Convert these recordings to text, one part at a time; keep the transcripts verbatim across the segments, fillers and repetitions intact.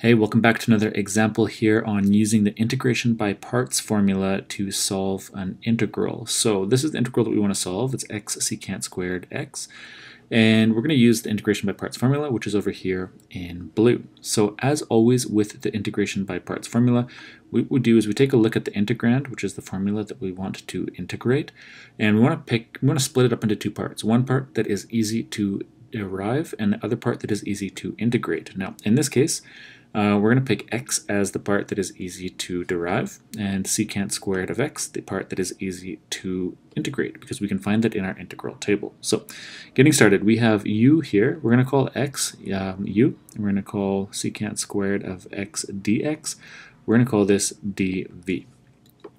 Hey, welcome back to another example here on using the integration by parts formula to solve an integral. So this is the integral that we want to solve. It's x secant squared x. And we're going to use the integration by parts formula, which is over here in blue. So as always with the integration by parts formula, what we do is we take a look at the integrand, which is the formula that we want to integrate. And we want to pick, we want to split it up into two parts. One part that is easy to derive and the other part that is easy to integrate. Now, in this case, Uh, we're going to pick x as the part that is easy to derive, and secant squared of x, the part that is easy to integrate, because we can find that in our integral table. So getting started, we have u here. We're going to call x um, u, and we're going to call secant squared of x dx. We're going to call this dv,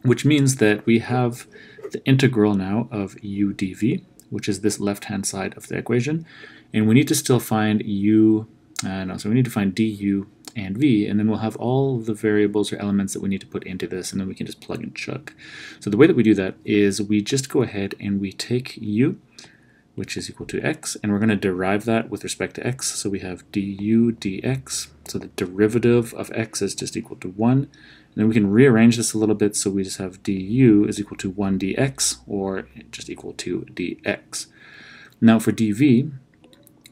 which means that we have the integral now of u dv, which is this left-hand side of the equation, and we need to still find u, uh, no, so we need to find du and v, and then we'll have all the variables or elements that we need to put into this, and then we can just plug and chug. So the way that we do that is we just go ahead and we take u, which is equal to x, and we're going to derive that with respect to x. So we have du dx, so the derivative of x is just equal to one, and then we can rearrange this a little bit, so we just have du is equal to one dx, or just equal to dx. Now for dv,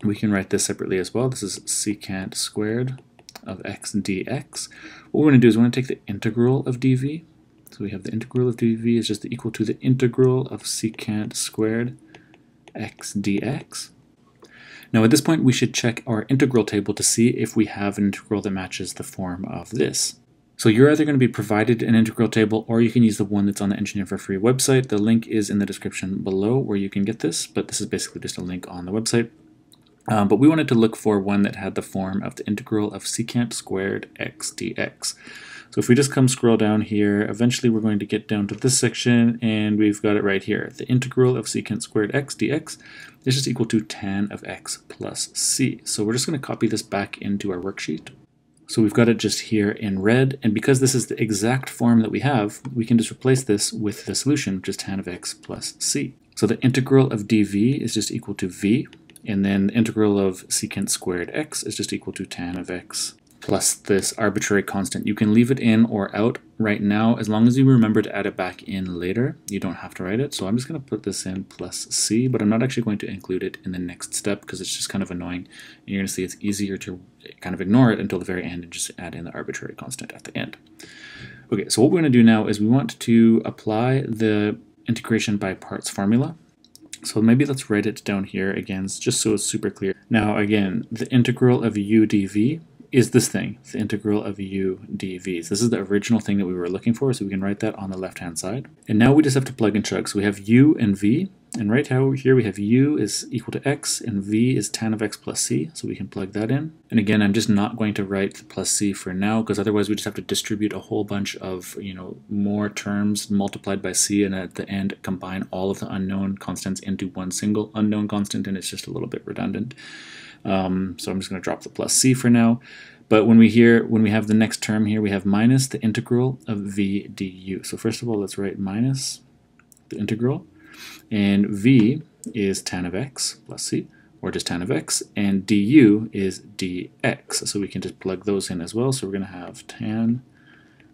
we can write this separately as well. This is secant squared of x dx. What we're going to do is we're going to take the integral of dv. So we have the integral of dv is just equal to the integral of secant squared x dx. Now at this point we should check our integral table to see if we have an integral that matches the form of this. So you're either going to be provided an integral table, or you can use the one that's on the Engineer for Free website. The link is in the description below where you can get this, but this is basically just a link on the website. Um, but we wanted to look for one that had the form of the integral of secant squared x dx. So if we just come scroll down here, eventually we're going to get down to this section, and we've got it right here. The integral of secant squared x dx is just equal to tan of x plus c. So we're just going to copy this back into our worksheet. So we've got it just here in red, and because this is the exact form that we have, we can just replace this with the solution, which is tan of x plus c. So the integral of dv is just equal to v, and then the integral of secant squared x is just equal to tan of x plus this arbitrary constant. You can leave it in or out right now, as long as you remember to add it back in later. You don't have to write it, so I'm just going to put this in plus c, but I'm not actually going to include it in the next step because it's just kind of annoying, and you're going to see it's easier to kind of ignore it until the very end and just add in the arbitrary constant at the end. Okay, so what we're going to do now is we want to apply the integration by parts formula. So maybe let's write it down here again, just so it's super clear. Now again, the integral of u dv is this thing, the integral of u dv. So this is the original thing that we were looking for, so we can write that on the left-hand side. And now we just have to plug and chug. So we have u and v, and right here we have u is equal to x, and v is tan of x plus c, so we can plug that in. And again, I'm just not going to write the plus c for now, because otherwise we just have to distribute a whole bunch of, you know, more terms multiplied by c, and at the end combine all of the unknown constants into one single unknown constant, and it's just a little bit redundant. Um, so I'm just going to drop the plus c for now. But when we hear, when we have the next term here, we have minus the integral of v du. So first of all, let's write minus the integral. And v is tan of x plus c, or just tan of x, and du is dx. So we can just plug those in as well. So we're going to have tan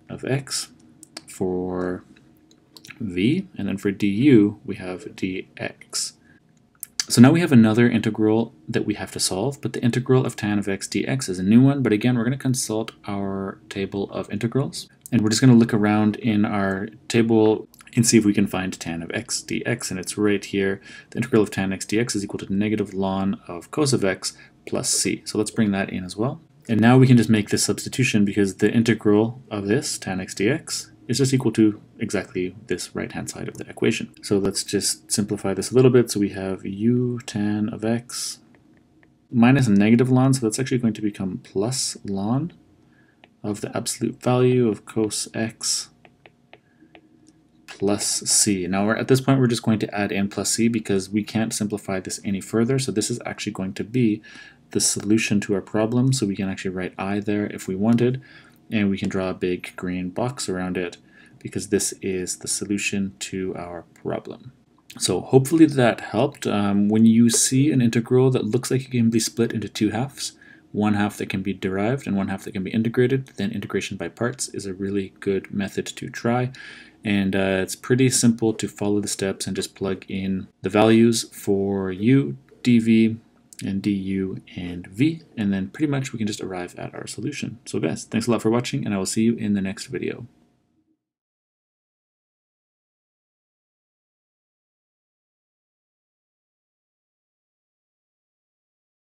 of x for v, and then for du we have dx. So now we have another integral that we have to solve, but the integral of tan of x dx is a new one. But again, we're going to consult our table of integrals, and we're just going to look around in our table and see if we can find tan of x dx, and it's right here. The integral of tan x dx is equal to negative ln of cos of x plus c. So let's bring that in as well. And now we can just make this substitution, because the integral of this, tan x dx, is just equal to exactly this right-hand side of the equation. So let's just simplify this a little bit. So we have u tan of x minus negative ln, so that's actually going to become plus ln of the absolute value of cos x plus c. Now we're, at this point we're just going to add in plus c, because we can't simplify this any further, so this is actually going to be the solution to our problem. So we can actually write I there if we wanted, and we can draw a big green box around it, because this is the solution to our problem. So hopefully that helped. Um, when you see an integral that looks like it can be split into two halves, one half that can be derived and one half that can be integrated, then integration by parts is a really good method to try. And uh, it's pretty simple to follow the steps and just plug in the values for u, dv, and du, and v, and then pretty much we can just arrive at our solution. So guys, thanks a lot for watching, and I will see you in the next video.